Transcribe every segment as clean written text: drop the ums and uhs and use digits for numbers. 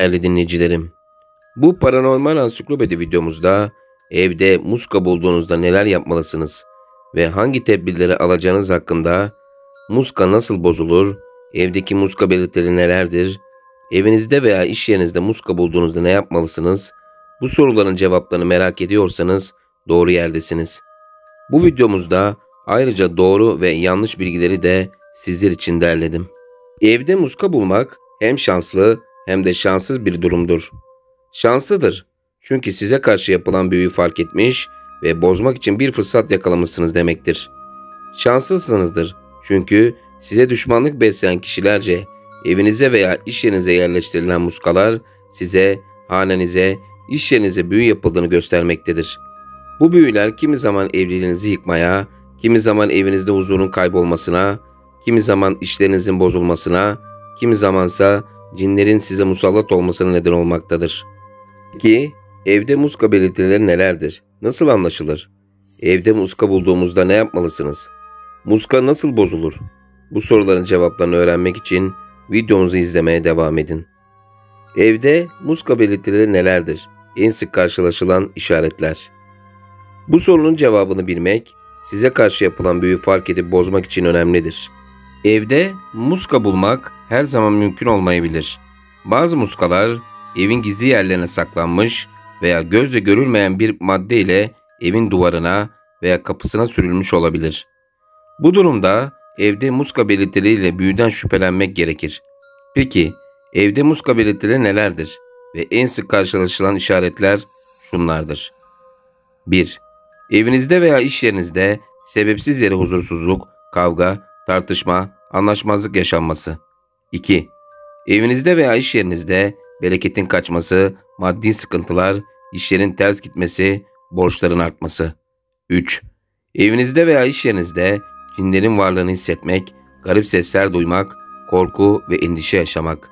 Değerli dinleyicilerim, bu Paranormal Ansiklopedi videomuzda evde muska bulduğunuzda neler yapmalısınız ve hangi tedbirleri alacağınız hakkında, muska nasıl bozulur, evdeki muska belirtileri nelerdir, evinizde veya iş yerinizde muska bulduğunuzda ne yapmalısınız, bu soruların cevaplarını merak ediyorsanız doğru yerdesiniz. Bu videomuzda ayrıca doğru ve yanlış bilgileri de sizler için derledim. Evde muska bulmak hem şanslı hem de şanssız bir durumdur. Şanslıdır. Çünkü size karşı yapılan büyüyü fark etmiş ve bozmak için bir fırsat yakalamışsınız demektir. Şanssızsınızdır. Çünkü size düşmanlık besleyen kişilerce evinize veya iş yerinize yerleştirilen muskalar size, hanenize, iş yerinize büyü yapıldığını göstermektedir. Bu büyüler kimi zaman evliliğinizi yıkmaya, kimi zaman evinizde huzurun kaybolmasına, kimi zaman işlerinizin bozulmasına, kimi zamansa cinlerin size musallat olmasına neden olmaktadır. Peki evde muska belirtileri nelerdir? Nasıl anlaşılır? Evde muska bulduğumuzda ne yapmalısınız? Muska nasıl bozulur? Bu soruların cevaplarını öğrenmek için videomuzu izlemeye devam edin. Evde muska belirtileri nelerdir? En sık karşılaşılan işaretler. Bu sorunun cevabını bilmek, size karşı yapılan büyüyü fark edip bozmak için önemlidir. Evde muska bulmak her zaman mümkün olmayabilir. Bazı muskalar evin gizli yerlerine saklanmış veya gözle görülmeyen bir madde ile evin duvarına veya kapısına sürülmüş olabilir. Bu durumda evde muska belirtileriyle büyüden şüphelenmek gerekir. Peki evde muska belirtileri nelerdir? Ve en sık karşılaşılan işaretler şunlardır. 1. Evinizde veya iş yerinizde sebepsiz yere huzursuzluk, kavga, tartışma, anlaşmazlık yaşanması. 2. Evinizde veya iş yerinizde bereketin kaçması, maddi sıkıntılar, işlerin ters gitmesi, borçların artması. 3. Evinizde veya iş yerinizde cinlerin varlığını hissetmek, garip sesler duymak, korku ve endişe yaşamak.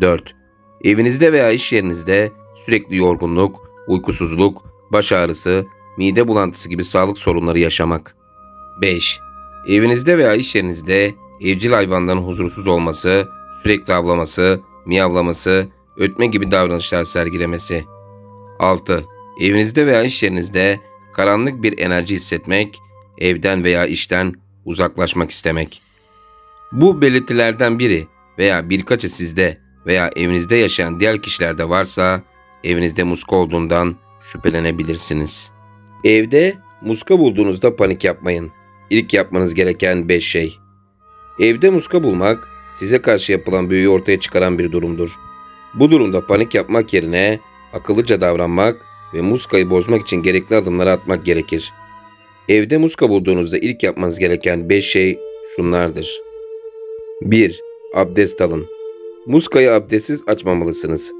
4. Evinizde veya iş yerinizde sürekli yorgunluk, uykusuzluk, baş ağrısı, mide bulantısı gibi sağlık sorunları yaşamak. 5. Evinizde veya iş yerinizde evcil hayvanların huzursuz olması, sürekli havlaması, miyavlaması, ötme gibi davranışlar sergilemesi. 6. Evinizde veya iş yerinizde karanlık bir enerji hissetmek, evden veya işten uzaklaşmak istemek. Bu belirtilerden biri veya birkaçı sizde veya evinizde yaşayan diğer kişilerde varsa evinizde muska olduğundan şüphelenebilirsiniz. Evde muska bulduğunuzda panik yapmayın. İlk yapmanız gereken 5 şey. Evde muska bulmak size karşı yapılan büyüyü ortaya çıkaran bir durumdur. Bu durumda panik yapmak yerine akıllıca davranmak ve muskayı bozmak için gerekli adımları atmak gerekir. Evde muska bulduğunuzda ilk yapmanız gereken 5 şey şunlardır. 1. Abdest alın. Muskayı abdestsiz açmamalısınız.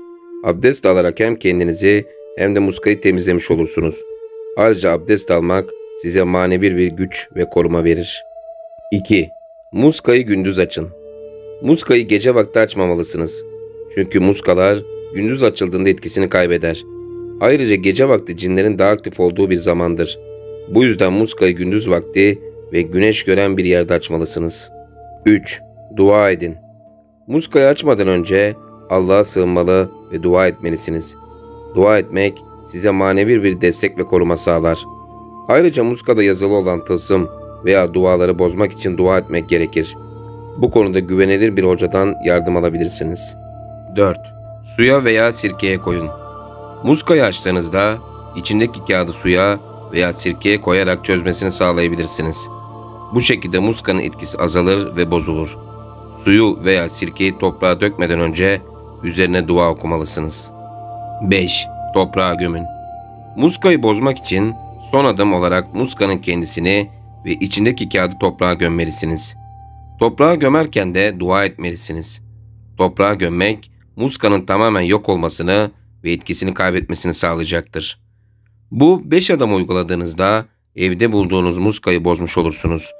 Abdest alarak hem kendinizi hem de muskayı temizlemiş olursunuz. Ayrıca abdest almak size manevi bir güç ve koruma verir. 2. Muskayı gündüz açın. Muskayı gece vakti açmamalısınız. Çünkü muskalar gündüz açıldığında etkisini kaybeder. Ayrıca gece vakti cinlerin daha aktif olduğu bir zamandır. Bu yüzden muskayı gündüz vakti ve güneş gören bir yerde açmalısınız. 3. Dua edin. Muskayı açmadan önce Allah'a sığınmalı ve dua etmelisiniz. Dua etmek size manevi bir destek ve koruma sağlar. Ayrıca muskada yazılı olan tılsım veya duaları bozmak için dua etmek gerekir. Bu konuda güvenilir bir hocadan yardım alabilirsiniz. 4. Suya veya sirkeye koyun. Muskayı açtığınızda içindeki kağıdı suya veya sirkeye koyarak çözmesini sağlayabilirsiniz. Bu şekilde muskanın etkisi azalır ve bozulur. Suyu veya sirkeyi toprağa dökmeden önce üzerine dua okumalısınız. 5. Toprağa gömün. Muskayı bozmak için son adım olarak muskanın kendisini ve içindeki kağıdı toprağa gömmelisiniz. Toprağa gömerken de dua etmelisiniz. Toprağa gömmek, muskanın tamamen yok olmasını ve etkisini kaybetmesini sağlayacaktır. Bu 5 adım uyguladığınızda evde bulduğunuz muskayı bozmuş olursunuz.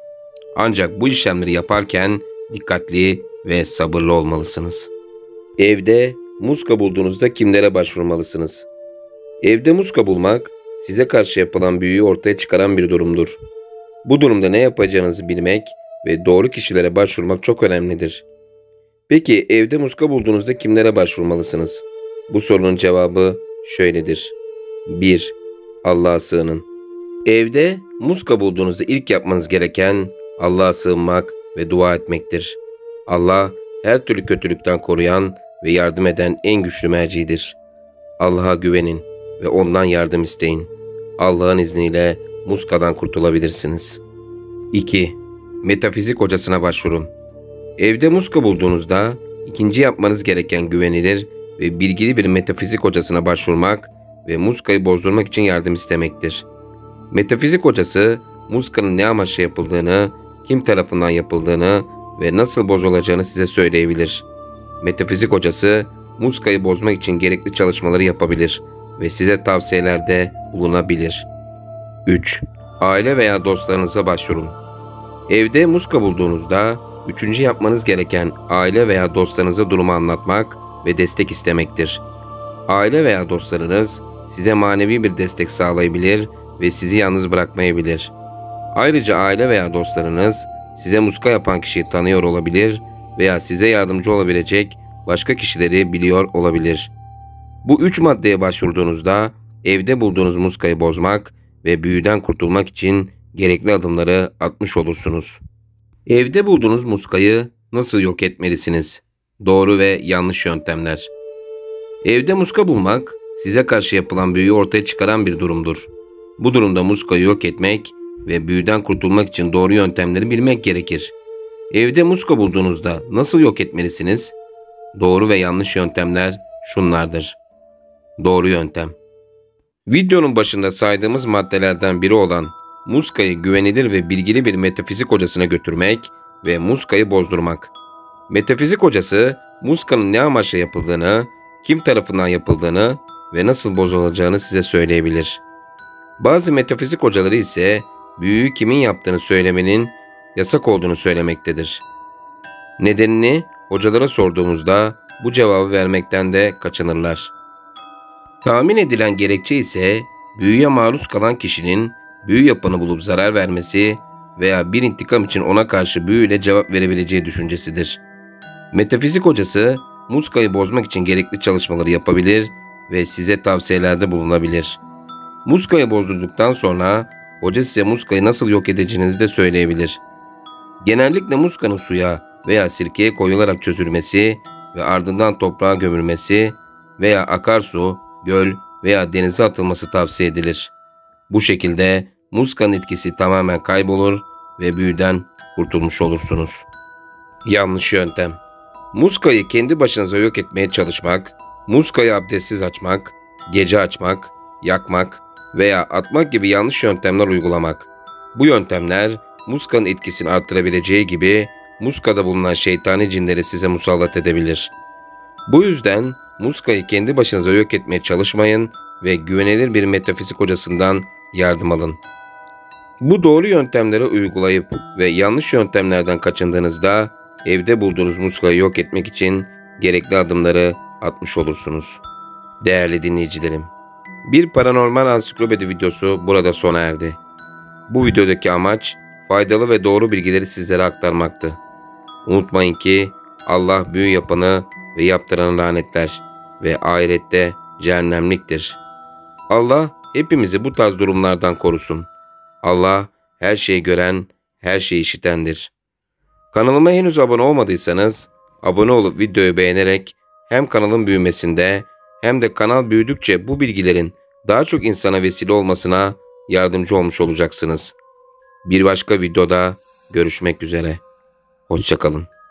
Ancak bu işlemleri yaparken dikkatli ve sabırlı olmalısınız. Evde muska bulduğunuzda kimlere başvurmalısınız? Evde muska bulmak, size karşı yapılan büyüyü ortaya çıkaran bir durumdur. Bu durumda ne yapacağınızı bilmek ve doğru kişilere başvurmak çok önemlidir. Peki evde muska bulduğunuzda kimlere başvurmalısınız? Bu sorunun cevabı şöyledir. 1. Allah'a sığının. Evde muska bulduğunuzda ilk yapmanız gereken Allah'a sığınmak ve dua etmektir. Allah her türlü kötülükten koruyan ve yardım eden en güçlü mercidir. Allah'a güvenin ve ondan yardım isteyin. Allah'ın izniyle muskadan kurtulabilirsiniz. 2. Metafizik hocasına başvurun. Evde muska bulduğunuzda ikinci yapmanız gereken güvenilir ve bilgili bir metafizik hocasına başvurmak ve muskayı bozdurmak için yardım istemektir. Metafizik hocası muskanın ne amaçla yapıldığını, kim tarafından yapıldığını ve nasıl bozulacağını size söyleyebilir. Metafizik hocası muskayı bozmak için gerekli çalışmaları yapabilir ve size tavsiyelerde bulunabilir. 3. Aile veya dostlarınıza başvurun. Evde muska bulduğunuzda üçüncü yapmanız gereken aile veya dostlarınıza durumu anlatmak ve destek istemektir. Aile veya dostlarınız size manevi bir destek sağlayabilir ve sizi yalnız bırakmayabilir. Ayrıca aile veya dostlarınız size muska yapan kişiyi tanıyor olabilir veya size yardımcı olabilecek başka kişileri biliyor olabilir. Bu üç maddeye başvurduğunuzda evde bulduğunuz muskayı bozmak ve büyüden kurtulmak için gerekli adımları atmış olursunuz. Evde bulduğunuz muskayı nasıl yok etmelisiniz? Doğru ve yanlış yöntemler. Evde muska bulmak, size karşı yapılan büyüyü ortaya çıkaran bir durumdur. Bu durumda muskayı yok etmek ve büyüden kurtulmak için doğru yöntemleri bilmek gerekir. Evde muska bulduğunuzda nasıl yok etmelisiniz? Doğru ve yanlış yöntemler şunlardır. Doğru yöntem. Videonun başında saydığımız maddelerden biri olan muskayı güvenilir ve bilgili bir metafizik hocasına götürmek ve muskayı bozdurmak. Metafizik hocası muskanın ne amaçla yapıldığını, kim tarafından yapıldığını ve nasıl bozulacağını size söyleyebilir. Bazı metafizik hocaları ise büyüyü kimin yaptığını söylemenin yasak olduğunu söylemektedir. Nedenini hocalara sorduğumuzda bu cevabı vermekten de kaçınırlar. Tahmin edilen gerekçe ise büyüye maruz kalan kişinin büyü yapanı bulup zarar vermesi veya bir intikam için ona karşı büyüyle cevap verebileceği düşüncesidir. Metafizik hocası muskayı bozmak için gerekli çalışmaları yapabilir ve size tavsiyelerde bulunabilir. Muskayı bozdurduktan sonra hoca size muskayı nasıl yok edeceğinizi de söyleyebilir. Genellikle muskanın suya veya sirkeye koyularak çözülmesi ve ardından toprağa gömülmesi veya akarsu, göl veya denize atılması tavsiye edilir. Bu şekilde muskanın etkisi tamamen kaybolur ve büyüden kurtulmuş olursunuz. Yanlış yöntem. Muskayı kendi başınıza yok etmeye çalışmak, muskayı abdestsiz açmak, gece açmak, yakmak veya atmak gibi yanlış yöntemler uygulamak. Bu yöntemler muskanın etkisini arttırabileceği gibi muskada bulunan şeytani cinleri size musallat edebilir. Bu yüzden muskayı kendi başınıza yok etmeye çalışmayın ve güvenilir bir metafizik hocasından yardım alın. Bu doğru yöntemleri uygulayıp ve yanlış yöntemlerden kaçındığınızda evde bulduğunuz muskayı yok etmek için gerekli adımları atmış olursunuz. Değerli dinleyicilerim, bir paranormal ansiklopedi videosu burada sona erdi. Bu videodaki amaç faydalı ve doğru bilgileri sizlere aktarmaktı. Unutmayın ki Allah büyü yapanı ve yaptıranı lanetler ve ahirette cehennemliktir. Allah hepimizi bu tarz durumlardan korusun. Allah her şeyi gören, her şeyi işitendir. Kanalıma henüz abone olmadıysanız abone olup videoyu beğenerek hem kanalın büyümesinde hem de kanal büyüdükçe bu bilgilerin daha çok insana vesile olmasına yardımcı olmuş olacaksınız. Bir başka videoda görüşmek üzere. Hoşça kalın.